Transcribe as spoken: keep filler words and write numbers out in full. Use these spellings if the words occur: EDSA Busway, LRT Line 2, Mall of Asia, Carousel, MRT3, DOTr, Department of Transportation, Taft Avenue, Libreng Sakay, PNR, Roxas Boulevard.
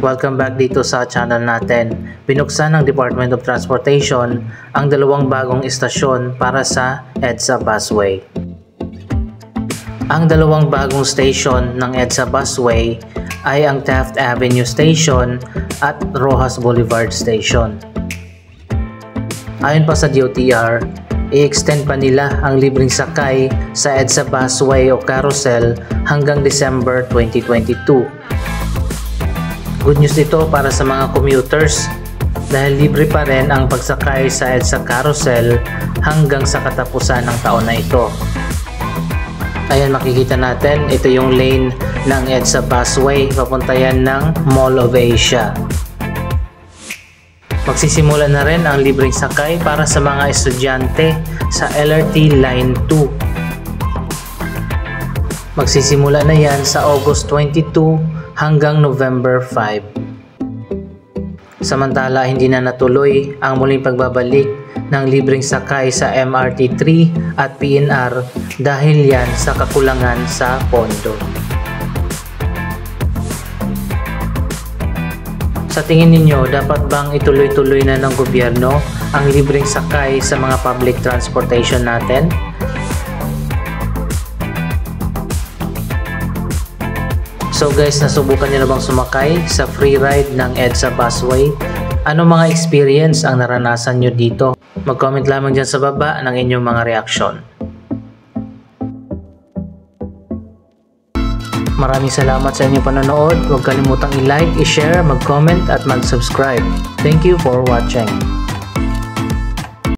Welcome back dito sa channel natin. Binuksan ng Department of Transportation ang dalawang bagong istasyon para sa EDSA Busway. Ang dalawang bagong station ng EDSA Busway ay ang Taft Avenue Station at Roxas Boulevard Station. Ayon pa sa D O T R, i-extend pa nila ang libreng sakay sa EDSA Busway o Carousel hanggang December twenty twenty-two. Good news dito para sa mga commuters dahil libre pa rin ang pagsakay sa EDSA Carousel hanggang sa katapusan ng taon na ito. Ayan, makikita natin ito yung lane ng EDSA Busway, papunta yan ng Mall of Asia. Magsisimula na rin ang libreng sakay para sa mga estudyante sa L R T Line two. Magsisimula na yan sa August twenty-two hanggang November five. Samantala, hindi na natuloy ang muling pagbabalik ng libreng sakay sa M R T three at P N R dahil yan sa kakulangan sa pondo. Sa tingin ninyo, dapat bang ituloy-tuloy na ng gobyerno ang libreng sakay sa mga public transportation natin? So guys, nasubukan nyo na bang sumakay sa free ride ng EDSA Busway? Ano mga experience ang naranasan nyo dito? Mag-comment lamang dyan sa baba ng inyong mga reaksyon. Maraming salamat sa inyong panonood. Huwag kalimutang i-like, i-share, mag-comment at mag-subscribe. Thank you for watching.